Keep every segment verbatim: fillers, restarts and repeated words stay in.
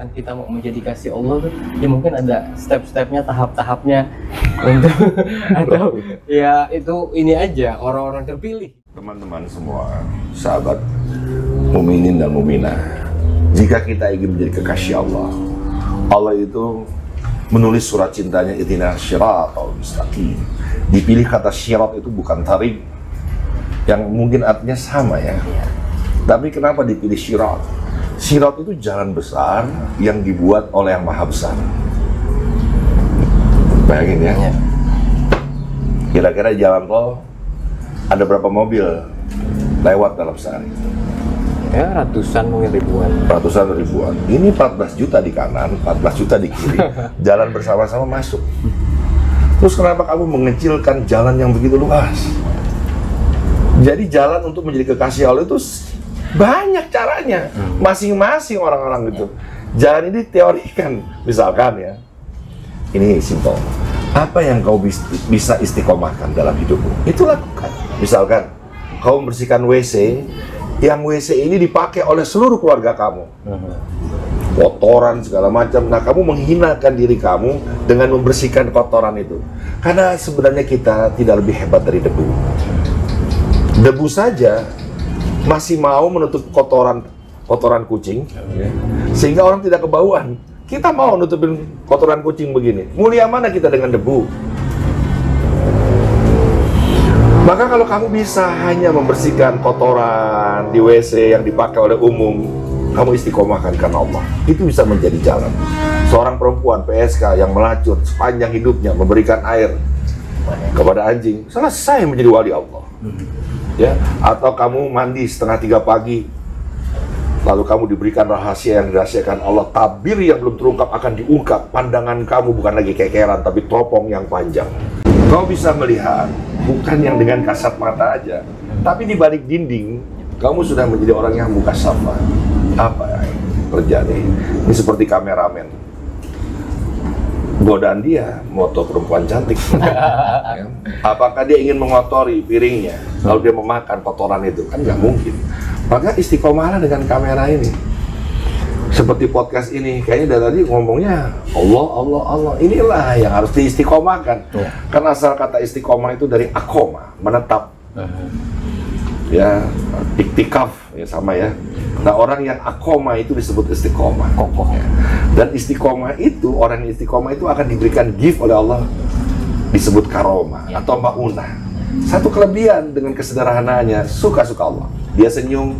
misalkan kita mau menjadi kasih Allah tuh, ya mungkin ada step-stepnya, tahap-tahapnya untuk atau ya itu ini aja orang-orang terpilih. Teman-teman semua, sahabat muminin dan muminah, jika kita ingin menjadi kekasih Allah, Allah itu menulis surat cintanya itina syiratal mustaqim. Dipilih kata syirat itu bukan tarik, yang mungkin artinya sama ya. Tapi kenapa dipilih syirat? Sirat itu jalan besar yang dibuat oleh yang maha besar. Bayangin ya, kira-kira jalan tol ada berapa mobil lewat dalam sehari? Ya ratusan mungkin ribuan. Ratusan ribuan. Ini empat belas juta di kanan, empat belas juta di kiri. Jalan bersama-sama masuk. Terus kenapa kamu mengecilkan jalan yang begitu luas? Jadi jalan untuk menjadi kekasih Allah itu banyak caranya, masing-masing orang-orang gitu. Jangan ini teorikan, misalkan ya. Ini simpel. Apa yang kau bisa istiqomahkan dalam hidupmu, itu lakukan. Misalkan, kau membersihkan W C, yang W C ini dipakai oleh seluruh keluarga kamu. Kotoran segala macam. Nah, kamu menghinakan diri kamu dengan membersihkan kotoran itu. Karena sebenarnya kita tidak lebih hebat dari debu. Debu saja masih mau menutup kotoran kotoran kucing, sehingga orang tidak kebauan. Kita mau nutupin kotoran kucing begini, mulia mana kita dengan debu? Maka kalau kamu bisa hanya membersihkan kotoran di W C yang dipakai oleh umum, kamu istiqomahkan karena Allah. Itu bisa menjadi jalan. Seorang perempuan P S K yang melacur sepanjang hidupnya, memberikan air kepada anjing, selesai menjadi wali Allah. Ya, atau kamu mandi setengah tiga pagi, lalu kamu diberikan rahasia yang dirahasiakan Allah, tabir yang belum terungkap akan diungkap, pandangan kamu bukan lagi kekeran, tapi teropong yang panjang. Kau bisa melihat, bukan yang dengan kasat mata aja, tapi di balik dinding, kamu sudah menjadi orang yang buka sapa. Apa yang terjadi? Ini seperti kameramen. Godaan dia, moto perempuan cantik. Apakah dia ingin mengotori piringnya, lalu dia memakan kotoran itu? Kan nggak mungkin. Maka istiqomahlah dengan kamera ini. Seperti podcast ini, kayaknya dari tadi ngomongnya Allah, Allah, Allah. Inilah yang harus diistiqomahkan. Ya. Karena asal kata istiqomah itu dari akoma, menetap. Uh-huh. Ya, iktikaf, ya sama ya. Nah, orang yang akoma itu disebut istiqomah, kokohnya. Dan istiqomah itu, orang yang istiqomah itu akan diberikan gift oleh Allah, disebut karomah atau maunah. Satu kelebihan dengan kesederhanaannya, suka-suka Allah. Dia senyum,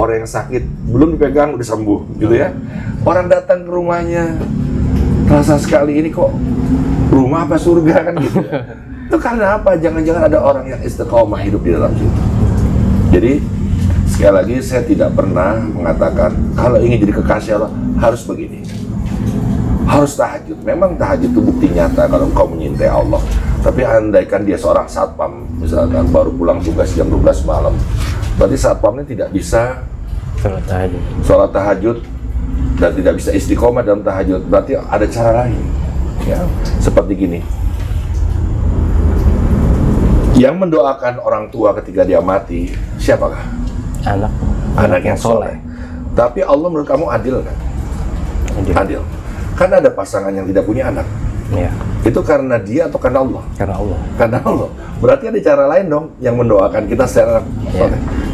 orang yang sakit, belum dipegang, udah sembuh, gitu ya. Orang datang ke rumahnya, rasa sekali ini kok rumah apa surga, kan gitu ya. Itu karena apa? Jangan-jangan ada orang yang istiqomah hidup di dalam situ. Jadi, sekali lagi, saya tidak pernah mengatakan kalau ingin jadi kekasih Allah harus begini, harus tahajud. Memang tahajud itu bukti nyata kalau engkau menyintai Allah. Tapi andaikan dia seorang satpam, misalkan baru pulang tugas jam dua belas malam, berarti satpamnya tidak bisa sholat tahajud, sholat tahajud dan tidak bisa istiqomah dalam tahajud. Berarti ada cara lain, ya seperti gini. Yang mendoakan orang tua ketika dia mati, siapakah? Anak. Anak yang soleh. Tapi Allah menurut kamu adil kan? Adil. Adil. Karena ada pasangan yang tidak punya anak. Ya. Itu karena dia atau karena Allah? Karena Allah. Karena Allah. Berarti ada cara lain dong yang mendoakan kita secara ya.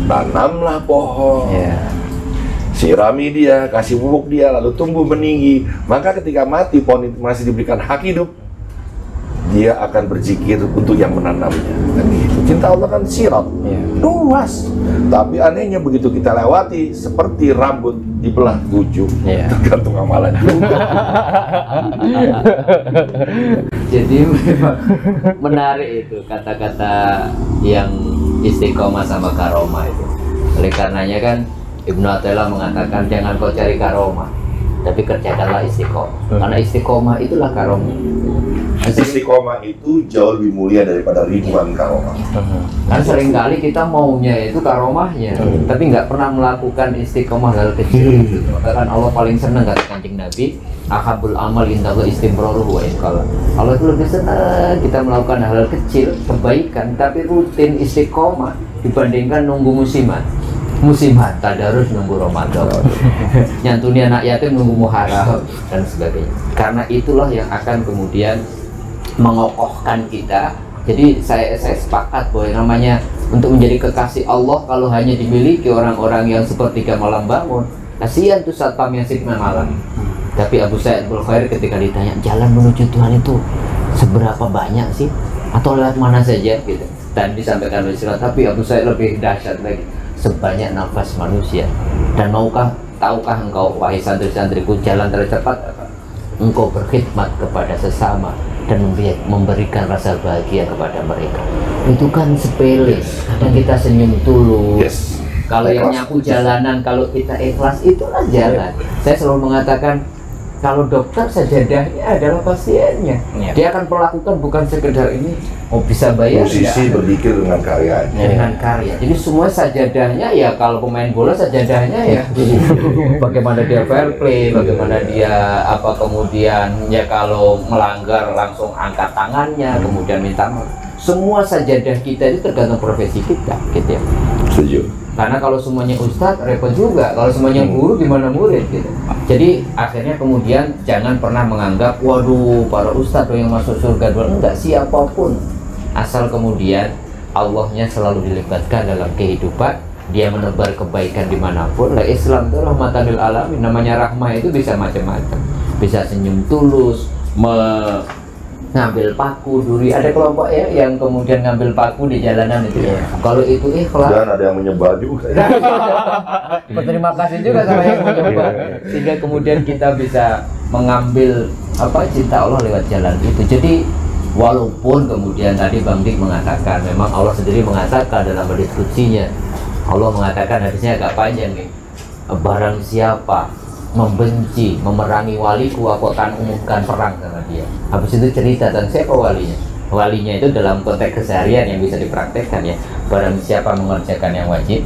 Tanamlah pohon. Ya. Sirami dia, kasih pupuk dia, lalu tumbuh meninggi. Maka ketika mati, pohon itu masih diberikan hak hidup. Dia akan berzikir untuk yang menanamnya. Dan gitu. Cinta Allah kan sirat, ya. Luas. Tapi anehnya begitu kita lewati, seperti rambut dibelah tujuh, ya. Tergantung amalan juga. Jadi memang menarik itu kata-kata yang istiqomah sama karomah itu. Oleh karenanya kan Ibnu Athaillah mengatakan jangan kau cari karomah, tapi kerjakanlah istiqomah. Karena istiqomah itulah karomah. Istiqomah itu jauh lebih mulia daripada ribuan karomah. Karena seringkali kita maunya itu karomahnya, hmm. tapi nggak pernah melakukan istiqomah hal kecil. Bahkan Allah paling senang kata kancing Nabi, ahabul amal indallah istimroruh wa inqala. Allah itu lebih senang kita melakukan hal kecil, kebaikan, tapi rutin istiqomah dibandingkan nunggu musiman. musiman, tadarus nunggu Ramadan, nyantuni anak yatim nunggu Muharram, dan sebagainya. Karena itulah yang akan kemudian mengokohkan kita. Jadi saya, saya sepakat bahwa namanya untuk menjadi kekasih Allah kalau hanya dimiliki orang-orang yang sepertiga malam bangun, kasihan tuh satpam yang sibuk malam. Tapi Abu Sa'id Abul Khair ketika ditanya jalan menuju Tuhan itu seberapa banyak sih, atau lewat mana saja gitu, dan disampaikan oleh Sirat. Tapi Abu Sa'id lebih dahsyat lagi, sebanyak nafas manusia. Dan maukah, tahukah engkau wahai santri-santriku, jalan tercepat engkau berkhidmat kepada sesama dan memberikan rasa bahagia kepada mereka. Itu kan sepele, kadang kita senyum dulu. Yes. Kalau yang nyapu jalanan, kalau kita ikhlas, itulah jalan. Saya selalu mengatakan, kalau dokter sajadahnya adalah pasiennya, ya. Dia akan melakukan bukan sekedar ini, oh bisa bayar. Musisi ya, berpikir dengan karya, ya, dengan karya. Jadi semua sajadahnya ya, kalau pemain bola sajadahnya ya, bagaimana dia fair play, bagaimana dia apa kemudian ya kalau melanggar langsung angkat tangannya, hmm. kemudian minta maaf. Semua sajadah kita itu tergantung profesi kita, gitu ya. Setuju. Karena kalau semuanya ustadz repot juga, kalau semuanya guru gimana murid gitu. Jadi akhirnya kemudian jangan pernah menganggap waduh para ustadz yang masuk surga dulu, enggak, siapapun asal kemudian Allahnya selalu dilibatkan dalam kehidupan, dia menebar kebaikan dimanapun. Lah Islam itu rahmatan lil alamin, namanya rahmah itu bisa macam-macam, bisa senyum tulus, ngambil paku duri, ada kelompok ya yang kemudian ngambil paku di jalanan itu ya. Kalau itu ikhlas, dan ada yang menyebar juga. Terima kasih juga sama yang menyebar, sehingga kemudian kita bisa mengambil apa cinta Allah lewat jalan itu. Jadi walaupun kemudian tadi Bang Dik mengatakan, memang Allah sendiri mengatakan dalam berdiskusinya, Allah mengatakan hadisnya agak panjang nih, barang siapa membenci, memerangi waliku, aku akan umumkan perang sama dia. Habis itu cerita tentang siapa walinya. Walinya itu dalam konteks keseharian yang bisa dipraktekkan ya. Barang siapa mengerjakan yang wajib,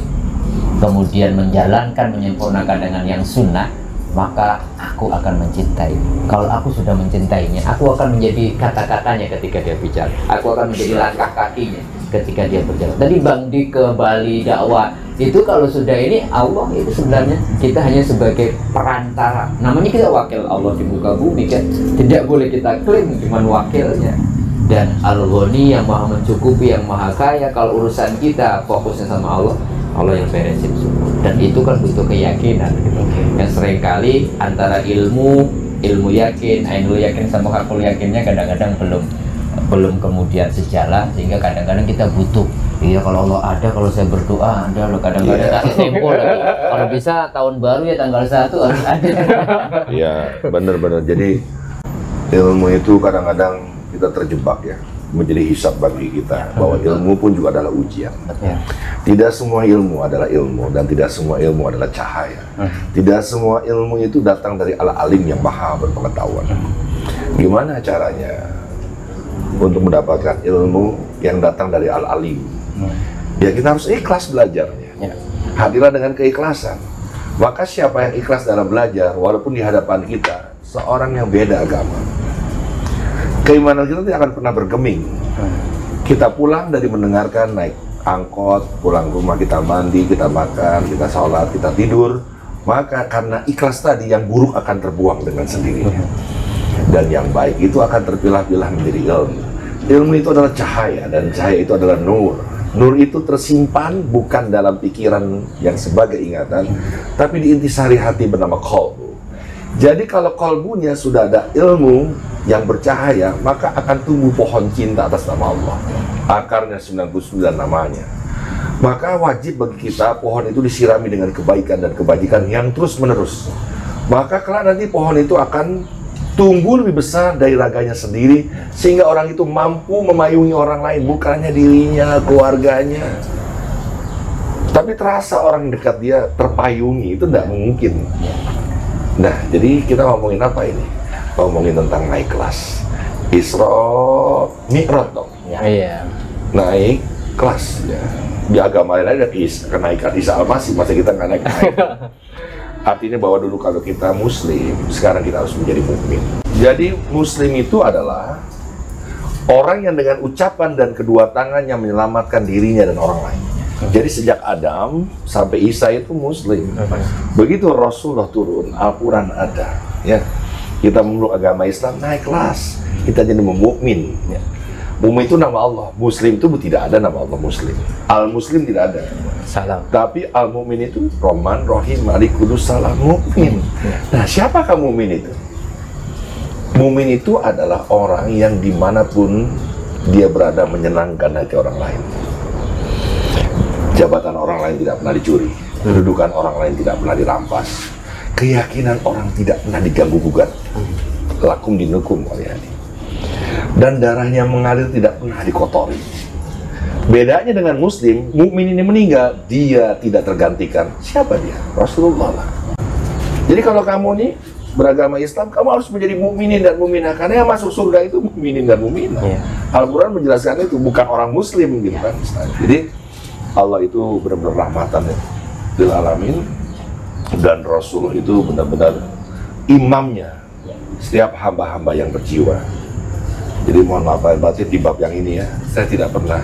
kemudian menjalankan, menyempurnakan dengan yang sunnah, maka aku akan mencintai. Kalau aku sudah mencintainya, aku akan menjadi kata-katanya ketika dia bicara. Aku akan menjadi langkah kakinya ketika dia berjalan. Tadi Bang Dik ke Bali dakwah, itu kalau sudah ini Allah itu sebenarnya kita hanya sebagai perantara. Namanya kita wakil Allah di muka bumi kan, tidak boleh kita klaim cuma wakilnya. Dan Al-Ghani yang maha mencukupi, yang maha kaya, kalau urusan kita fokusnya sama Allah, Allah yang beresin semua. Dan itu kan butuh keyakinan yang seringkali antara ilmu ilmu yakin, ainul yakin sama hakul yakinnya kadang-kadang belum belum kemudian sejalan, sehingga kadang-kadang kita butuh. Iya, kalau Allah ada, kalau saya berdoa ada loh, kadang-kadang kasih tempo lagi. Kalau bisa tahun baru ya tanggal satu harus ada. Iya, benar-benar. Jadi ilmu itu kadang-kadang kita terjebak ya, menjadi hisab bagi kita, bahwa ilmu pun juga adalah ujian. Ya. Tidak semua ilmu adalah ilmu, dan tidak semua ilmu adalah cahaya. Hmm. Tidak semua ilmu itu datang dari Al-Alim yang maha berpengetahuan. Gimana caranya untuk mendapatkan ilmu yang datang dari Al-Alim? Hmm. Ya kita harus ikhlas belajarnya. Ya. Hadirlah dengan keikhlasan. Maka siapa yang ikhlas dalam belajar, walaupun di hadapan kita seorang yang beda agama, keimanan kita tidak akan pernah bergeming. Hmm. Kita pulang dari mendengarkan, naik angkot, pulang rumah kita mandi, kita makan, kita sholat, kita tidur. Maka karena ikhlas tadi, yang buruk akan terbuang dengan sendirinya. Dan yang baik itu akan terpilah-pilah menjadi ilmu. Ilmu itu adalah cahaya, dan cahaya itu adalah nur. Nur itu tersimpan bukan dalam pikiran yang sebagai ingatan, tapi di intisari hati bernama qalbu. Jadi kalau qalbunya sudah ada ilmu yang bercahaya, maka akan tumbuh pohon cinta atas nama Allah. Akarnya sembilan puluh sembilan namanya. Maka wajib bagi kita pohon itu disirami dengan kebaikan dan kebajikan yang terus-menerus. Maka kalau nanti pohon itu akan tumbuh lebih besar dari raganya sendiri, sehingga orang itu mampu memayungi orang lain, bukannya dirinya, keluarganya. Tapi terasa orang dekat dia terpayungi, itu tidak mungkin. Nah, jadi kita ngomongin apa ini? Ngomongin tentang naik kelas. Isra Mi'raj dong. Iya. Naik kelas. Ya. Di agama lain ada kenaikan Isa Al-Masih, masa kita nggak naik naik. Artinya bahwa dulu kalau kita muslim, sekarang kita harus menjadi mukmin. Jadi muslim itu adalah orang yang dengan ucapan dan kedua tangannya menyelamatkan dirinya dan orang lain. Jadi sejak Adam sampai Isa itu Muslim. Begitu Rasulullah turun, Al-Quran ada. Ya, kita memeluk agama Islam, naik kelas. Kita jadi mukmin. Ya. Mukmin itu nama Allah, Muslim itu tidak ada nama Allah Muslim. Al-Muslim tidak ada. Salam. Tapi Al-Mumin itu Roman, Rohim, Malik, Kudus, Salam, Mumin. Nah, siapakah Mumin itu? Mumin itu adalah orang yang dimanapun dia berada menyenangkan hati orang lain. Jabatan orang lain tidak pernah dicuri, kedudukan orang lain tidak pernah dirampas, keyakinan orang tidak pernah diganggu-gugat, lakum dinukum waliyadi, dan darahnya mengalir tidak pernah dikotori. Bedanya dengan Muslim, mukmin ini meninggal, dia tidak tergantikan. Siapa dia? Rasulullah lah. Jadi kalau kamu nih beragama Islam, kamu harus menjadi mukminin dan mukminah, karena yang masuk surga itu mukminin dan mukminah. Ya. Al-Quran menjelaskan itu, bukan orang Muslim gitu kan. Jadi Allah itu benar-benar rahmatan ya, lil alamin, dan Rasul itu benar-benar imamnya setiap hamba-hamba yang berjiwa. Jadi mohon maaf lahir batin di bab yang ini ya, saya tidak pernah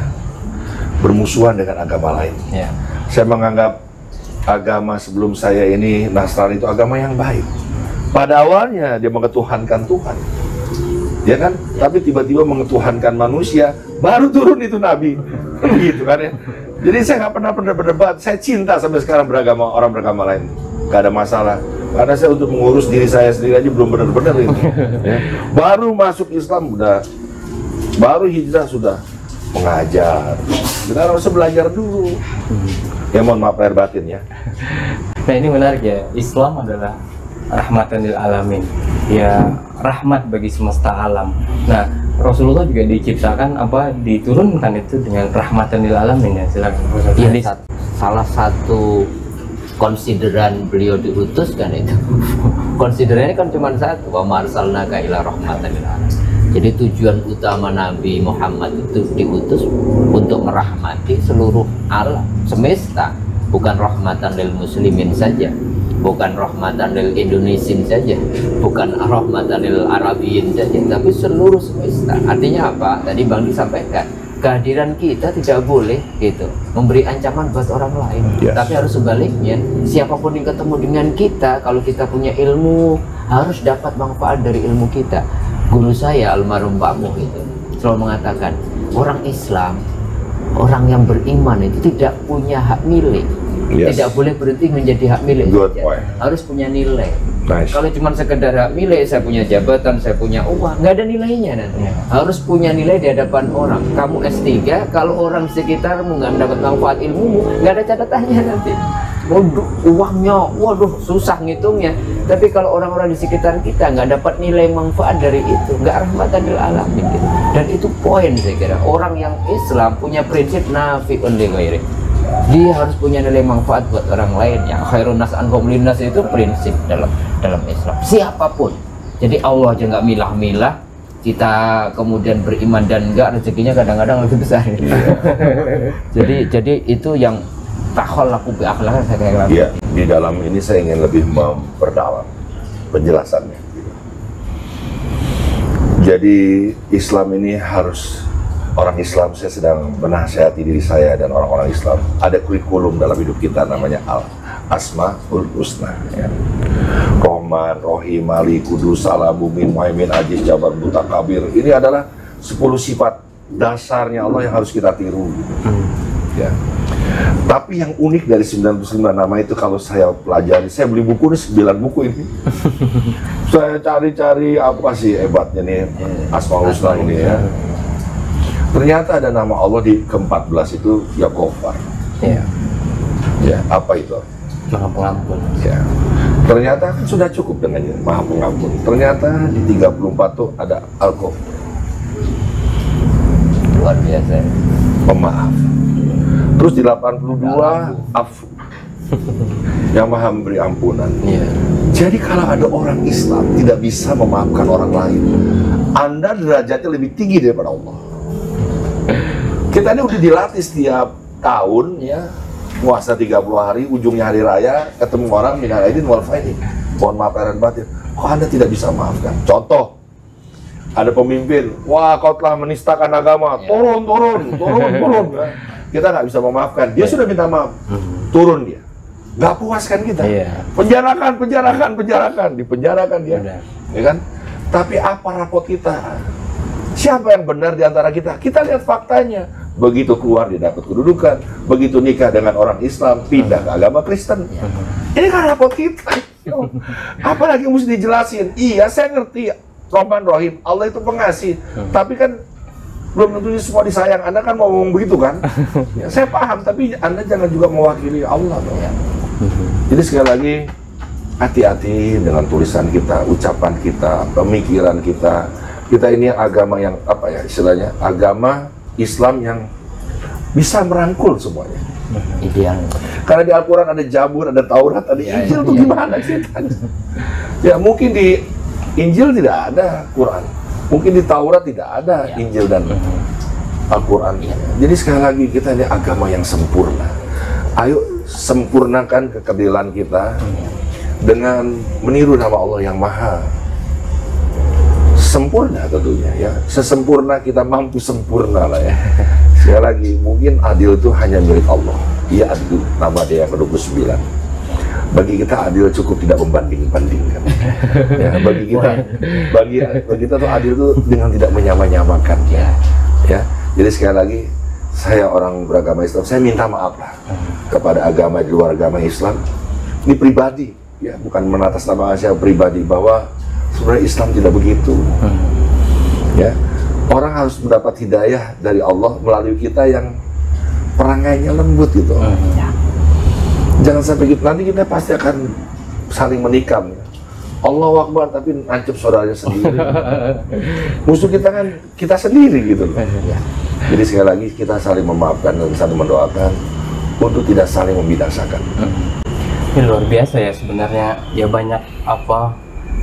bermusuhan dengan agama lain. Ya. Saya menganggap agama sebelum saya ini Nasrani itu agama yang baik. Pada awalnya dia mengetuhankan Tuhan, ya kan? Tapi tiba-tiba mengetuhankan manusia, baru turun itu Nabi, gitu kan ya? Jadi saya nggak pernah pernah berdebat. Saya cinta sampai sekarang beragama orang beragama lain, nggak ada masalah. Karena saya untuk mengurus diri saya sendiri aja belum benar-benar gitu. Ya. Baru masuk Islam udah, baru hijrah sudah mengajar. Kita harus belajar dulu. Ya mohon maaf lahir batin ya. Nah ini menarik ya. Islam adalah rahmatan lil alamin. Ya rahmat bagi semesta alam. Nah. Rasulullah juga diciptakan apa diturunkan itu dengan rahmatan lil alamin ya. Silakan. Ini salah satu konsideran beliau diutus kan itu. Konsiderannya kan cuma satu, wa marsalnaka ila rahmatan lil alamin. Jadi tujuan utama Nabi Muhammad itu diutus untuk merahmati seluruh alam semesta, bukan rahmatan lil muslimin saja. Bukan rahmatan lil Indonesian saja, bukan rahmatan lil Arabiyin saja, tapi seluruh semesta. Artinya apa? Tadi Bang disampaikan, kehadiran kita tidak boleh gitu memberi ancaman buat orang lain. Yes. Tapi harus sebaliknya, siapapun yang ketemu dengan kita, kalau kita punya ilmu, harus dapat manfaat dari ilmu kita. Guru saya, almarhum Pak Muh itu, selalu mengatakan, orang Islam, orang yang beriman itu tidak punya hak milik. Yes. Tidak boleh berhenti menjadi hak milik, harus punya nilai. Nice. Kalau cuma sekedar hak milik, saya punya jabatan, saya punya uang, nggak ada nilainya nanti. Yeah. Harus punya nilai di hadapan orang. Kamu S tiga, kalau orang sekitarmu nggak mendapat manfaat ilmumu, nggak ada catatannya nanti. Waduh, uangnya, waduh, susah ngitungnya. Tapi kalau orang-orang di sekitar kita nggak dapat nilai manfaat dari itu, nggak rahmatan lil alamin gitu. Dan itu poin saya kira. Orang yang Islam punya prinsip nafi'un li ghairi. Dia harus punya nilai manfaat buat orang lain. Yang khairun nas anhum linnas itu prinsip dalam dalam Islam. Siapapun. Jadi Allah aja nggak milah-milah. Kita kemudian beriman dan nggak, rezekinya kadang-kadang lebih besar. jadi jadi itu yang takhalluku bi akhlaq saya kira. Iya, di dalam ini saya ingin lebih memperdalam penjelasannya. Jadi Islam ini harus orang Islam, saya sedang menasihati diri saya dan orang-orang Islam. Ada kurikulum dalam hidup kita namanya Al Asmaul Husna. Ya. Rahman, Rahim, Malik, Kudus, Salam, Mumin, Muhaimin, Aziz, Jabbar, Mutakabir. Ini adalah sepuluh sifat dasarnya Allah yang harus kita tiru. Ya. Tapi yang unik dari sembilan puluh sembilan nama itu kalau saya pelajari, saya beli buku ini sembilan buku ini. Saya cari-cari apa sih hebatnya nih Asmaul Husna ini ya. Ternyata ada nama Allah di keempat belas itu ya Ghafar. Iya. Ya, apa itu? Maha Pengampun. Ya. Ternyata kan sudah cukup dengannya Maha Pengampun. Ternyata di tiga puluh empat tuh ada Al-Ghafur. Luar biasa. Pemaaf. Terus di delapan puluh dua Afu. Yang Maha memberi ampunan. Iya. Jadi kalau ada orang Islam tidak bisa memaafkan orang lain, Anda derajatnya lebih tinggi daripada Allah. Kita ini udah dilatih setiap tahun ya, puasa tiga puluh hari, ujungnya hari raya, ketemu orang minal aidin wal faidin, mohon maaf lahir batin. Kok Anda tidak bisa maafkan? Contoh, ada pemimpin, wah kau telah menistakan agama, turun, turun, turun, turun. kita nggak bisa memaafkan. Dia sudah minta maaf, turun dia. Nggak puaskan kita. Penjarakan, penjarakan, penjarakan, dipenjarakan dia. Ya kan? Tapi apa rapot kita? Siapa yang benar di antara kita? Kita lihat faktanya. Begitu keluar dia dapat kedudukan, begitu nikah dengan orang Islam, pindah ke agama Kristen. Ini kan rapot kita. Apalagi mesti dijelasin. Iya, saya ngerti. Rahman Rahim, Allah itu pengasih. Tapi kan belum tentunya semua disayang. Anda kan mau ngomong begitu kan? Ya, saya paham, tapi Anda jangan juga mewakili Allah. Dong. Jadi sekali lagi, hati-hati dengan tulisan kita, ucapan kita, pemikiran kita. Kita ini agama yang apa ya istilahnya, agama Islam yang bisa merangkul semuanya. Ideal. Karena di Al-Quran ada Jabur, ada Taurat, ada ya, Injil ya, tuh ya. Gimana sih? Ya mungkin di Injil tidak ada Quran, mungkin di Taurat tidak ada ya. Injil dan ya. Al-Quran. Ya. Jadi sekali lagi kita ini agama yang sempurna. Ayo sempurnakan kekebilan kita ya. Dengan meniru nama Allah yang Maha Sempurna tentunya ya, sesempurna kita mampu sempurna lah ya. Sekali lagi, mungkin adil itu hanya milik Allah. Dia adil, nama dia yang ke-dua puluh sembilan. Bagi kita adil cukup tidak membanding-bandingkan. Ya, bagi kita, bagi, bagi kita tuh adil itu dengan tidak menyamakan ya. Ya, jadi sekali lagi saya orang beragama Islam, saya minta maaf lah kepada agama di luar agama Islam. Ini pribadi ya, bukan mengatasnamakan saya pribadi bahwa sebenarnya Islam tidak begitu. Ya, orang harus mendapat hidayah dari Allah melalui kita yang perangainya lembut gitu. Ya. Jangan sampai gitu, nanti kita pasti akan saling menikam. Allahu Akbar tapi nancep saudaranya sendiri. Musuh kita kan kita sendiri gitu loh. Ya. Jadi sekali lagi kita saling memaafkan dan saling mendoakan untuk tidak saling membinasakan. Ini luar biasa ya sebenarnya, ya banyak apa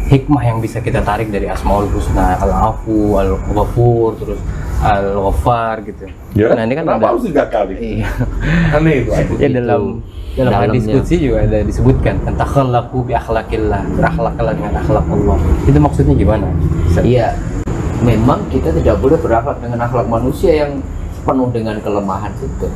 hikmah yang bisa kita tarik dari Asmaul Husna, Al-Afu, Al-Ghafur, terus Al-Ghafar gitu. Ya, nah, ini kan ada tiga kali. Iya. Aneh itu. Ya, dalam dalam dalamnya. Diskusi juga ada disebutkan takhalluku bi akhlaqillah, berakhlaklah dengan akhlak Allah. Itu maksudnya gimana? Iya. Memang kita tidak boleh berakhlak dengan akhlak manusia yang penuh dengan kelemahan itu.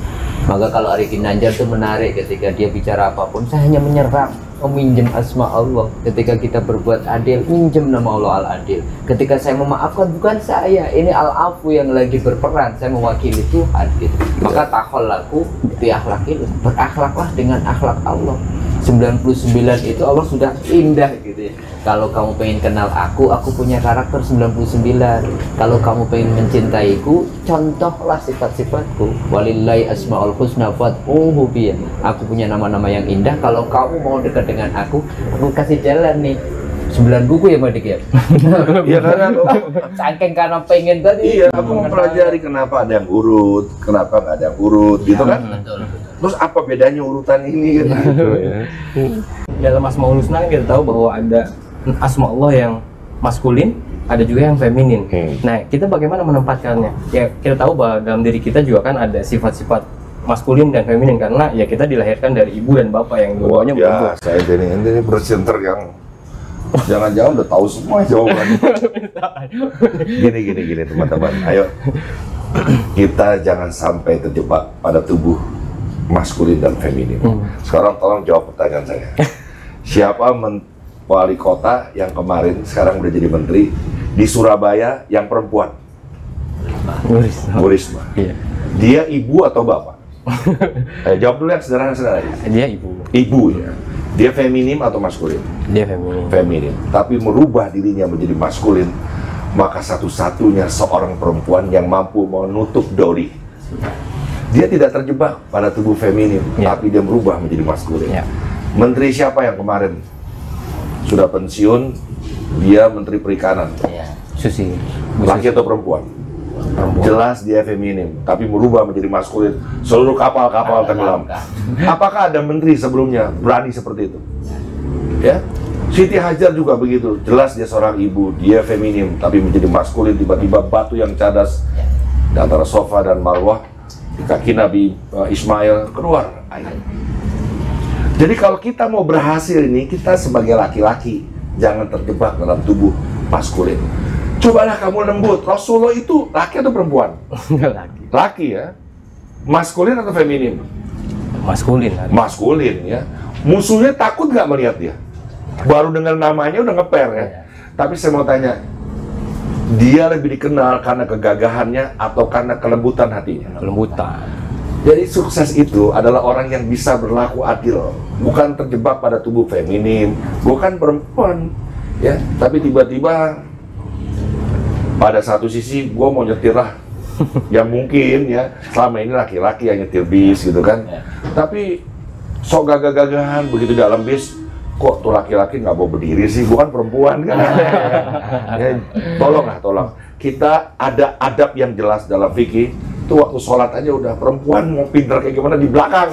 Maka kalau Arifin Najar itu menarik ketika dia bicara apapun, saya hanya menyerap, meminjam asma Allah. Ketika kita berbuat adil, minjem nama Allah al-adil. Ketika saya memaafkan, bukan saya, ini al-afu yang lagi berperan, saya mewakili Tuhan gitu. Maka takhalluku bi akhlaqillah, berakhlaklah dengan akhlak Allah. sembilan puluh sembilan itu Allah sudah indah gitu ya. Kalau kamu pengen kenal aku, aku punya karakter sembilan puluh sembilan. Kalau kamu pengen mencintaiku, contohlah sifat-sifatku. Walillahi asmaul husna fad'uhu bihi. Aku punya nama-nama yang indah. Kalau kamu mau dekat dengan aku, aku kasih jalan nih. sembilan buku ya Pak Dik ya? Iya karena saking karena pengen tadi. Iya, aku mempelajari kenapa ada yang urut, kenapa nggak ada yang urut ya, gitu kan? Betul, betul. Terus apa bedanya urutan ini gitu, gitu ya? Dalam Asmaul Husna kita tahu bahwa ada asma Allah yang maskulin, ada juga yang feminin. Hmm. Nah, kita bagaimana menempatkannya? Ya kita tahu bahwa dalam diri kita juga kan ada sifat-sifat maskulin dan feminin karena ya kita dilahirkan dari ibu dan bapak yang dua-duanya berubah. Ya, saya ini ini presenter yang jangan-jangan udah tahu semua jawabannya. Gini gini gini teman-teman, ayo kita jangan sampai terjebak pada tubuh maskulin dan feminin. Sekarang tolong jawab pertanyaan saya. Siapa wali kota yang kemarin sekarang udah jadi menteri di Surabaya yang perempuan? Bu Risma. Dia ibu atau bapak? Ayo, jawab dulu yang sederhana-sederhana. Dia ibu. Ibu ya. Dia feminim atau maskulin? Dia feminim. Feminim. Tapi merubah dirinya menjadi maskulin, maka satu-satunya seorang perempuan yang mampu menutup dori. Dia tidak terjebak pada tubuh feminim, ya. Tapi dia merubah menjadi maskulin. Ya. Menteri siapa yang kemarin sudah pensiun? Dia menteri perikanan. Ya. Susi. Laki atau perempuan? Perempuan. Jelas dia feminim, tapi merubah menjadi maskulin. Seluruh kapal-kapal tenggelam. Apakah ada menteri sebelumnya berani seperti itu? Ya, Siti Hajar juga begitu. Jelas dia seorang ibu, dia feminim, tapi menjadi maskulin. Tiba-tiba batu yang cadas di antara sofa dan marwah, di kaki Nabi Ismail keluar. Jadi kalau kita mau berhasil ini, kita sebagai laki-laki jangan terjebak dalam tubuh maskulin. Cobalah kamu lembut. Rasulullah itu laki atau perempuan? Laki. Laki ya. maskulin atau feminin? Maskulin. Maskulin ya. Musuhnya takut nggak melihat dia? Baru dengar namanya udah ngeper ya. Tapi saya mau tanya, dia lebih dikenal karena kegagahannya atau karena kelembutan hatinya? Kelembutan. Jadi sukses itu adalah orang yang bisa berlaku adil, bukan terjebak pada tubuh feminin, bukan perempuan, ya. Tapi tiba-tiba pada satu sisi gue mau nyetir lah, yang mungkin ya selama ini laki-laki yang nyetir bis gitu kan. Ya. Tapi sok gagah-gagahan begitu dalam bis, kok tuh laki-laki nggak mau berdiri sih, bukan perempuan kan? Ya, tolonglah, tolong. Kita ada adab yang jelas dalam fikih. Itu waktu sholat aja udah perempuan mau pinter kayak gimana di belakang,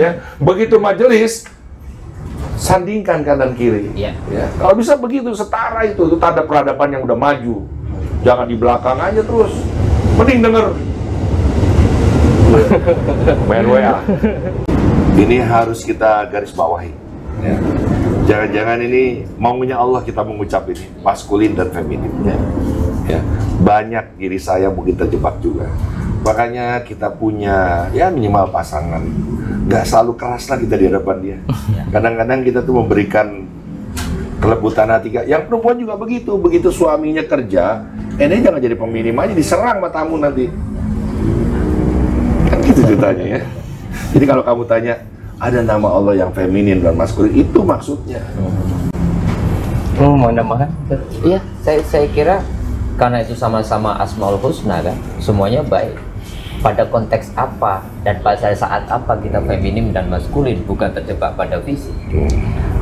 ya. Begitu majelis, sandingkan kanan kiri. Ya. Ya. Kalau bisa begitu setara itu, itu tanda peradaban yang udah maju. Jangan di belakang aja terus. Mending denger. Main W A. Ini harus kita garis bawahi. Jangan-jangan ini maunya Allah kita mengucap ini maskulin dan feminin ya. Ya. Banyak diri saya mungkin terjebak juga. Makanya kita punya ya minimal pasangan, nggak selalu keras lah kita di hadapan dia. Kadang-kadang kita tuh memberikan kelebutan hati. Yang perempuan juga begitu, begitu suaminya kerja, eh, ini jangan jadi peminim aja, diserang matamu nanti. Kan gitu ceritanya ya. Jadi kalau kamu tanya, ada nama Allah yang feminin dan maskulin, itu maksudnya. Oh, mau nambahkan? Iya, saya, saya kira karena itu sama-sama Asmaul Husna kan, semuanya baik. Pada konteks apa dan pada saat apa kita feminin dan maskulin, bukan terjebak pada visi. Hmm.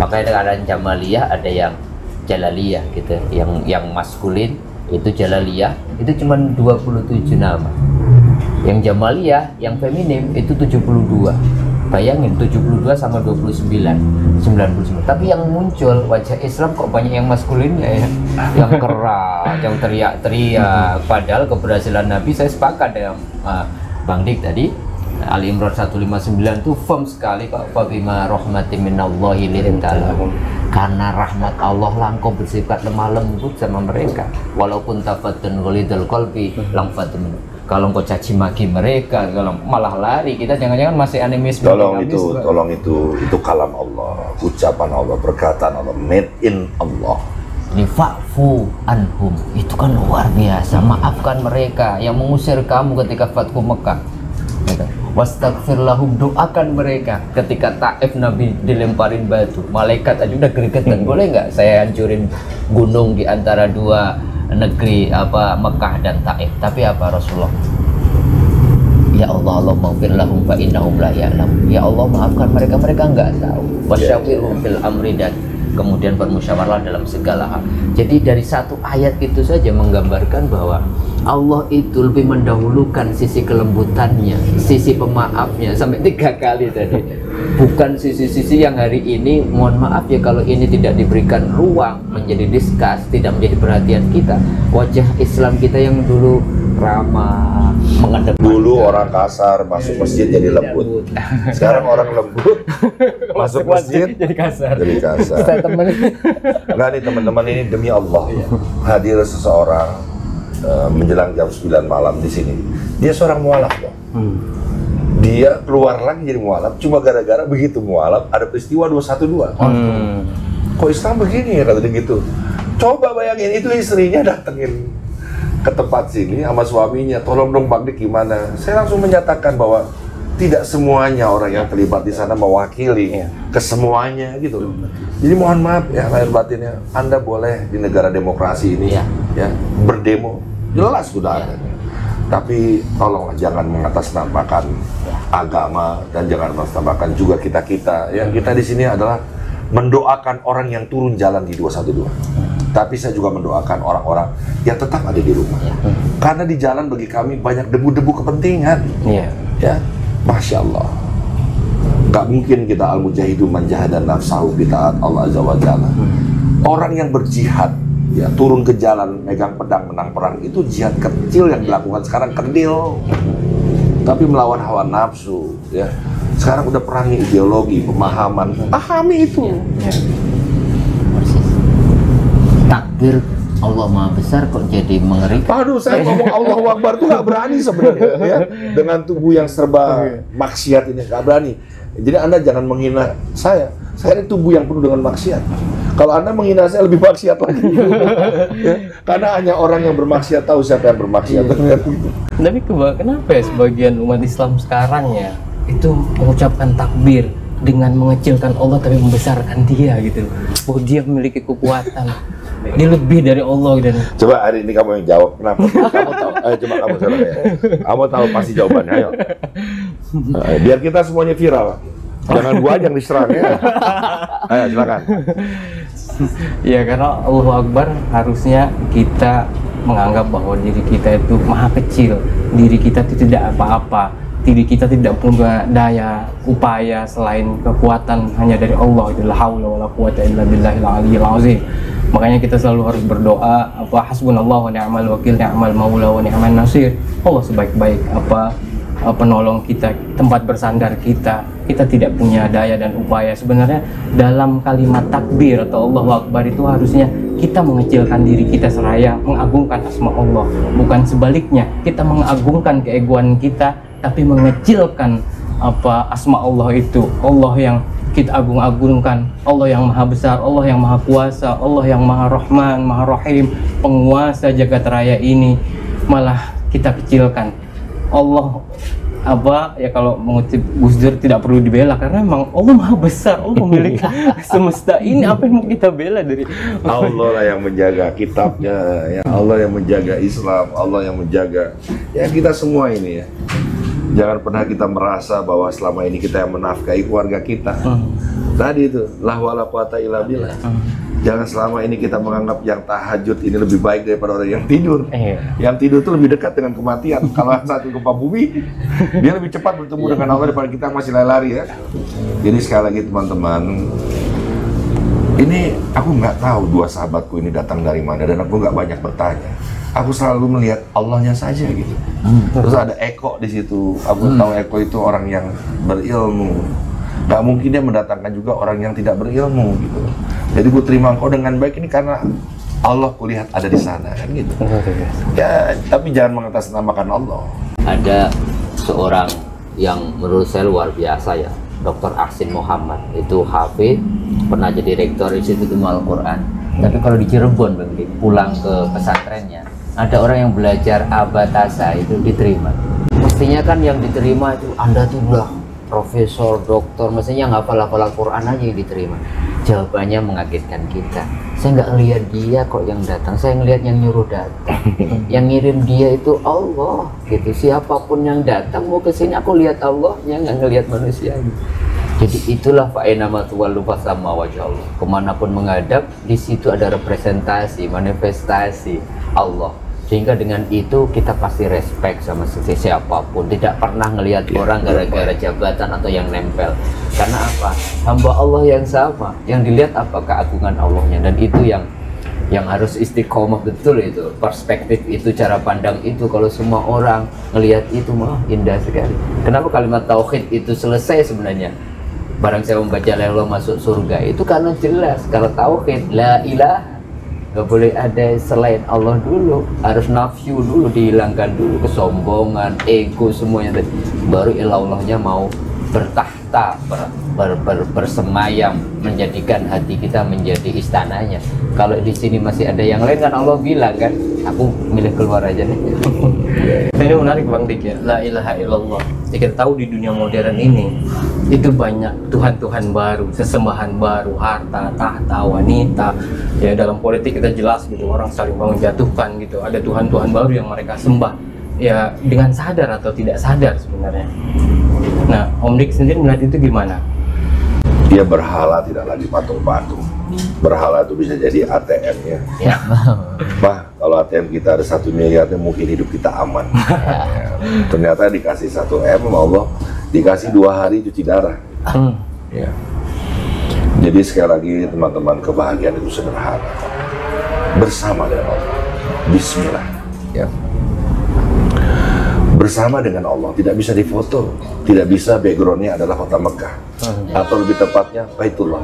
Makanya ada Jamaliyah, ada yang Jalaliyah gitu, yang yang maskulin itu Jalaliyah, itu cuma dua puluh tujuh nama. Yang Jamaliyah, yang feminim itu tujuh puluh dua. Bayangin tujuh puluh dua sama dua puluh sembilan, sembilan puluh sembilan. Tapi yang muncul wajah Islam kok banyak yang maskulinnya ya, yang keras, yang teriak-teriak. Padahal keberhasilan Nabi, saya sepakat dengan uh, Bang Dik tadi, Al-Imran seratus lima puluh sembilan itu firm sekali kok, fabima rahmatin minallahi lintalahum, karena rahmat Allah lah engkau bersifat lemah lembut sama mereka, walaupun tafaddun ghalidul qalbi lam fatun. Kalau engkau caci maki mereka, kalau malah lari, kita jangan-jangan masih animis. Tolong itu, abis, tolong itu, itu kalam Allah, ucapan Allah, perkataan Allah, made in Allah. Fa'fu anhum, itu kan luar biasa. Maafkan mereka yang mengusir kamu ketika Fathu Mekah. Wastaghfir lahum, doakan mereka ketika Taif Nabi dilemparin batu, malaikat aja udah gregetan. Boleh nggak saya hancurin gunung di antara dua negeri apa Mekah dan Taif? Tapi apa Rasulullah? Ya Allah, Allah maghfir lahum fa innahum la ya'lamun. Ya Allah, maafkan mereka, mereka nggak tahu. Wasyawirhum fil amri, dan kemudian bermusyawarah dalam segala hal. Jadi dari satu ayat itu saja menggambarkan bahwa Allah itu lebih mendahulukan sisi kelembutannya, sisi pemaafnya, sampai tiga kali tadi. Bukan sisi-sisi yang hari ini, mohon maaf ya kalau ini tidak diberikan ruang menjadi diskus, tidak menjadi perhatian kita. Wajah Islam kita yang dulu ramah, mengedepankan. Dulu orang kasar masuk masjid jadi lembut. Sekarang orang lembut masuk masjid jadi kasar. Jadi kasar. Enggak nih teman-teman, ini demi Allah. Hadir seseorang uh, menjelang jam sembilan malam di sini. Dia seorang mualaf loh. Hmm. Dia keluar lagi jadi mualaf, cuma gara-gara begitu mualaf ada peristiwa dua satu dua. Hmm. Kok Islam begini ya, katanya gitu. Coba bayangin itu istrinya datengin ke tempat sini sama suaminya, tolong dong Bang Dik gimana. Saya langsung menyatakan bahwa tidak semuanya orang yang terlibat di sana mewakili ya kesemuanya gitu. Jadi mohon maaf ya lahir batinnya, Anda boleh di negara demokrasi ini ya, ya berdemo, jelas sudah ada. Ya. Tapi tolonglah jangan mengatasnamakan agama dan jangan mengatasnamakan juga kita-kita. Ya, kita di sini adalah mendoakan orang yang turun jalan di dua satu dua. Tapi saya juga mendoakan orang-orang yang tetap ada di rumah. Ya. Karena di jalan bagi kami banyak debu-debu kepentingan. Ya. Ya. Masya Allah. Gak mungkin kita al-mujahidu manjahadan nafsahu bita'at Allah azza wa jalla. Orang yang berjihad, ya turun ke jalan, megang pedang, menang perang, itu jihad kecil yang dilakukan sekarang kerdil. Tapi melawan hawa nafsu. Ya. Sekarang udah perangi ideologi, pemahaman. Pahami itu. Ya. Ya. Takdir Allah Maha Besar kok jadi mengerikan. Aduh, saya ngomong Allahu Akbar tuh gak berani sebenarnya ya. Dengan tubuh yang serba maksiat ini gak berani. Jadi Anda jangan menghina saya. Saya ini tubuh yang penuh dengan maksiat. Kalau Anda menghina saya lebih maksiat lagi. Ya. Karena hanya orang yang bermaksiat tahu siapa yang bermaksiat. Iya. Tapi kenapa ya sebagian umat Islam sekarang ya itu mengucapkan takbir dengan mengecilkan Allah tapi membesarkan Dia gitu. Bahwa Dia memiliki kekuatan. Dia lebih dari Allah dan coba hari ini kamu yang jawab kenapa? Kamu tahu? Eh, coba kamu salah ya. Kamu tahu pasti jawabannya. Ayo. Biar kita semuanya viral. Jangan gua aja yang diserang ya. Ayo silakan. Ya karena Allahu Akbar harusnya kita menganggap bahwa diri kita itu maha kecil, diri kita itu tidak apa-apa. Diri kita tidak punya daya, upaya selain kekuatan hanya dari Allah. Laa haula wala quwata illa billahil aliyyil azim. Makanya kita selalu harus berdoa, apa hasbunallahu wa ni'mal wakil, ni'mal maula wa ni'man nasir. Allah sebaik-baik apa penolong kita, tempat bersandar kita. Kita tidak punya daya dan upaya. Sebenarnya dalam kalimat takbir atau Allahu Akbar itu harusnya kita mengecilkan diri kita seraya mengagungkan asma Allah, bukan sebaliknya. Kita mengagungkan keegoan kita tapi mengecilkan apa asma Allah itu. Allah yang kita agung-agungkan, Allah yang maha besar, Allah yang maha kuasa, Allah yang maha rahman, maha rahim, penguasa jagat raya ini malah kita kecilkan. Allah apa ya, kalau mengutip Gus Dur tidak perlu dibela karena memang Allah maha besar, Allah memiliki semesta ini, apa yang mau kita bela dari Allah lah yang menjaga kitabnya ya, Allah yang menjaga Islam, Allah yang menjaga ya kita semua ini ya. Jangan pernah kita merasa bahwa selama ini kita yang menafkahi keluarga kita. Hmm. Tadi itu la wala quwata illa billah. Hmm. Jangan selama ini kita menganggap yang tahajud ini lebih baik daripada orang yang tidur. Eh. Yang tidur itu lebih dekat dengan kematian. Kalau saat gempa bumi, dia lebih cepat bertemu dengan Allah daripada kita masih lari-lari ya. Jadi sekali lagi teman-teman, ini aku nggak tahu dua sahabatku ini datang dari mana dan aku nggak banyak bertanya. Aku selalu melihat Allahnya saja gitu. Hmm. Terus ada Eko di situ. Aku hmm. tahu Eko itu orang yang berilmu. Gak mungkin dia mendatangkan juga orang yang tidak berilmu gitu. Jadi ku terima engkau dengan baik ini karena Allah kulihat ada di sana kan gitu. Ya, tapi jangan mengatasnamakan Allah. Ada seorang yang menurut saya luar biasa ya, doktor Aksin Muhammad. Itu H P, pernah jadi rektor Institut Ilmu Al-Quran. Tapi kalau di Cirebon, pulang ke pesantrennya, ada orang yang belajar abatasa itu diterima. Mestinya kan yang diterima itu Anda tuh udah profesor, doktor, mestinya nggak hafal-hafal Al-Quran aja yang diterima. Jawabannya mengagetkan kita. Saya nggak ngelihat dia kok yang datang, saya ngelihat yang nyuruh datang. Yang ngirim dia itu Allah, gitu. Siapapun yang datang mau kesini, aku lihat Allahnya, nggak ngelihat manusianya. Jadi itulah fa'inamatuwallu fasama wajah Allah. Kemanapun menghadap, di situ ada representasi, manifestasi Allah. Sehingga dengan itu kita pasti respect sama siapapun. Tidak pernah ngelihat orang gara-gara jabatan atau yang nempel. Karena apa? Hamba Allah yang sama. Yang dilihat apa? Keagungan Allahnya. Dan itu yang yang harus istiqomah betul itu. Perspektif itu, cara pandang itu. Kalau semua orang ngelihat itu, malah indah sekali. Kenapa kalimat tauhid itu selesai sebenarnya? Barang saya membaca lelo masuk surga itu karena jelas, kalau tauhid la ilah nggak boleh ada selain Allah dulu, harus nafsu dulu dihilangkan dulu, kesombongan, ego semuanya, baru ilallahnya mau bertahta, ber, ber, ber, bersemayam, menjadikan hati kita menjadi istananya. Kalau di sini masih ada yang lain kan Allah bilang kan, aku milih keluar aja nih. Ini menarik Bang Dik ya, la ilaha illallah. Kita tahu di dunia modern ini itu banyak tuhan-tuhan baru, sesembahan baru, harta, tahta, wanita. Ya dalam politik kita jelas gitu, orang saling bangun jatuhkan gitu. Ada tuhan-tuhan baru yang mereka sembah. Ya dengan sadar atau tidak sadar sebenarnya. Nah, Om Dik sendiri melihat itu gimana? Dia berhala tidak lagi patung-patung. Berhala itu bisa jadi A T M ya. Ya. Bah, kalau A T M kita ada satu miliarnya mungkin hidup kita aman. Ya. Ternyata dikasih satu M sama Allah, dikasih dua hari cuci darah. Hmm. Ya. Jadi sekali lagi teman-teman, kebahagiaan itu sederhana. Bersama dengan Allah. Bismillah. Ya. Bersama dengan Allah, tidak bisa difoto, tidak bisa backgroundnya adalah kota Mekah, atau lebih tepatnya Baitullah.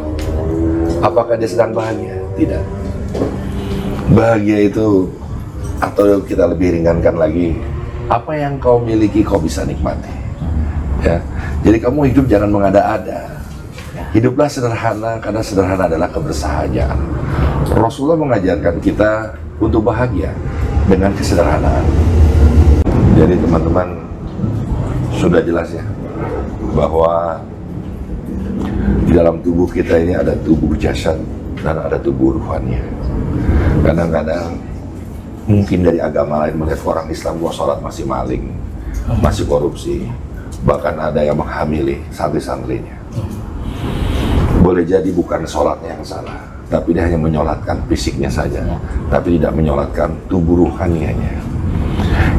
Apakah dia sedang bahagia? Tidak. Bahagia itu, atau kita lebih ringankan lagi, apa yang kau miliki kau bisa nikmati. Ya, jadi kamu hidup jangan mengada-ada. Hiduplah sederhana, karena sederhana adalah kebersahagiaan. Rasulullah mengajarkan kita untuk bahagia dengan kesederhanaan. Jadi teman-teman, sudah jelas ya bahwa di dalam tubuh kita ini ada tubuh jasad dan ada tubuh rohani. Kadang-kadang mungkin dari agama lain melihat orang Islam bahwa sholat masih maling, masih korupsi, bahkan ada yang menghamili santri-santrinya. Boleh jadi bukan sholatnya yang salah, tapi dia hanya menyolatkan fisiknya saja, tapi tidak menyolatkan tubuh rohaninya.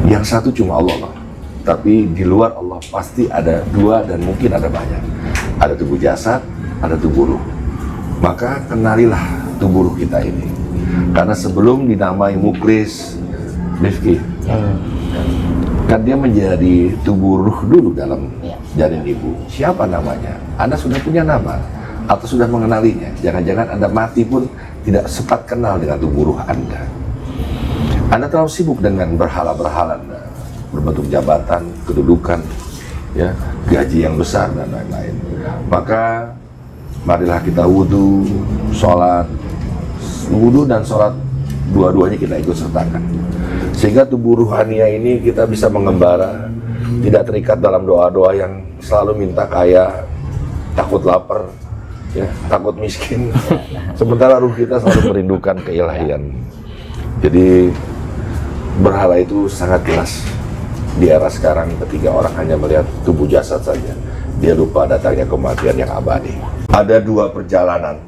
Yang satu cuma Allah, tapi di luar Allah pasti ada dua dan mungkin ada banyak. Ada tubuh jasad, ada tubuh ruh. Maka kenalilah tubuh ruh kita ini, karena sebelum dinamai Mukhlisin Rifki, kan dia menjadi tubuh ruh dulu dalam janin ibu. Siapa namanya? Anda sudah punya nama atau sudah mengenalinya? Jangan-jangan Anda mati pun tidak sempat kenal dengan tubuh ruh Anda. Anda terlalu sibuk dengan berhala-berhala Anda, berbentuk jabatan, kedudukan, ya, gaji yang besar dan lain-lain. Maka marilah kita wudhu, sholat, wudhu dan sholat dua-duanya kita ikut sertakan, sehingga tubuh ruhania ini kita bisa mengembara, tidak terikat dalam doa-doa yang selalu minta kaya, takut lapar, ya, takut miskin. Sementara ruh kita selalu merindukan keilahian. Jadi berhala itu sangat jelas di era sekarang, ketika orang hanya melihat tubuh jasad saja, dia lupa datangnya kematian yang abadi. Ada dua perjalanan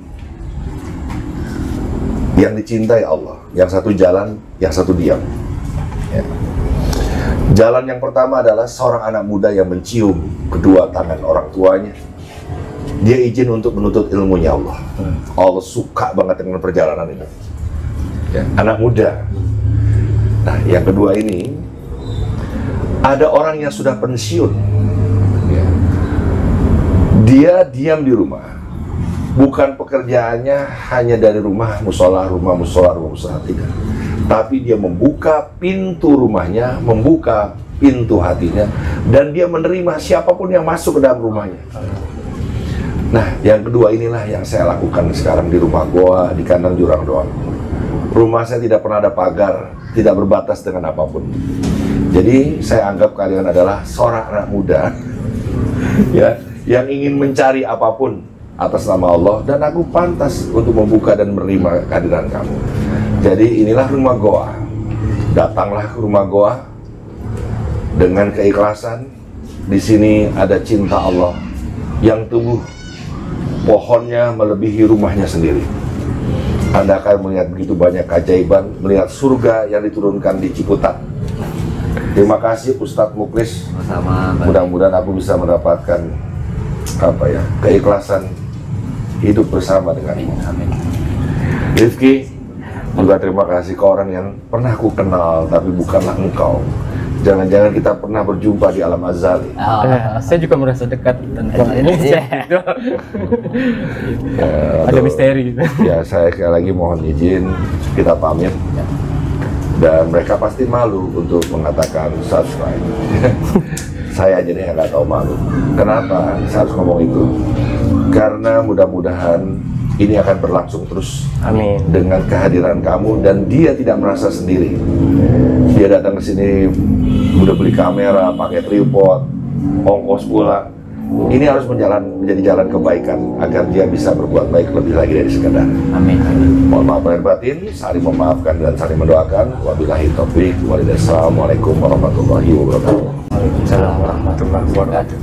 yang dicintai Allah, yang satu jalan, yang satu diam. Ya. Jalan yang pertama adalah seorang anak muda yang mencium kedua tangan orang tuanya. Dia izin untuk menuntut ilmunya Allah. Allah suka banget dengan perjalanan ini. Ya. Anak muda. Nah, yang kedua ini, ada orang yang sudah pensiun. Ya. Dia diam di rumah. Bukan pekerjaannya hanya dari rumah musola, rumah musola, rumah musola, tidak. Tapi dia membuka pintu rumahnya, membuka pintu hatinya, dan dia menerima siapapun yang masuk ke dalam rumahnya. Nah, yang kedua inilah yang saya lakukan sekarang di rumah goa, di Kandang Jurang doang. Rumah saya tidak pernah ada pagar, tidak berbatas dengan apapun. Jadi saya anggap kalian adalah seorang anak muda, ya, yang ingin mencari apapun atas nama Allah, dan aku pantas untuk membuka dan menerima kehadiran kamu. Jadi inilah rumah goa. Datanglah ke rumah goa dengan keikhlasan. Di sini ada cinta Allah yang tumbuh pohonnya melebihi rumahnya sendiri. Anda akan melihat begitu banyak keajaiban, melihat surga yang diturunkan di Ciputat. Terima kasih Ustadz Mukhlis. Mudah-mudahan aku bisa mendapatkan apa ya, keikhlasan hidup bersama denganmu. Amin. Rifki, juga terima kasih ke orang yang pernah ku kenal tapi bukanlah engkau. Jangan-jangan kita pernah berjumpa di alam azali. Oh, uh, saya juga merasa dekat tentang ini. Ada misteri gitu. Ya, saya sekali lagi mohon izin kita pamit. Dan mereka pasti malu untuk mengatakan subscribe. Saya aja nih yang gak tahu malu. Kenapa saya harus ngomong itu? Karena mudah-mudahan ini akan berlangsung terus. Amin. Dengan kehadiran kamu, dan dia tidak merasa sendiri. Dia datang ke sini, udah beli kamera, pakai tripod, ongkos pula. Ini harus menjalan, menjadi jalan kebaikan agar dia bisa berbuat baik lebih lagi dari sekedar. Amin. Mohon maaf lahir batin, saling memaafkan dan saling mendoakan. Wabillahi taufiq walhidayah. Assalamualaikum warahmatullahi wabarakatuh. Waalaikumsalam warahmatullahi wabarakatuh.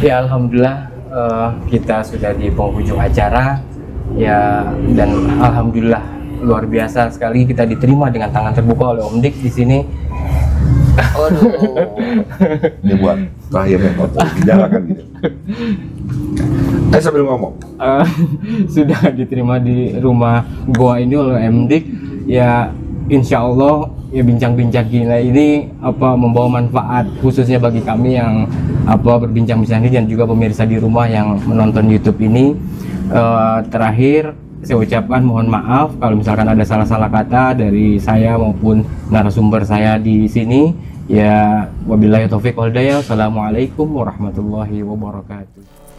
Ya, alhamdulillah uh, kita sudah di penghujung acara ya, dan alhamdulillah luar biasa sekali kita diterima dengan tangan terbuka oleh Om Dik di sini. Aduh. Ini buat terakhir yang foto, dijalakan gitu. Eh, sambil ngomong uh, sudah diterima di rumah goa ini oleh Om Dik ya. Insya Allah ya, bincang-bincang gila ini apa membawa manfaat khususnya bagi kami yang apa berbincang-bincang ini, dan juga pemirsa di rumah yang menonton YouTube ini. Uh, terakhir saya ucapkan mohon maaf kalau misalkan ada salah-salah kata dari saya maupun narasumber saya di sini. Ya, wabillahi taufiq wal hidayah. Assalamualaikum warahmatullahi wabarakatuh.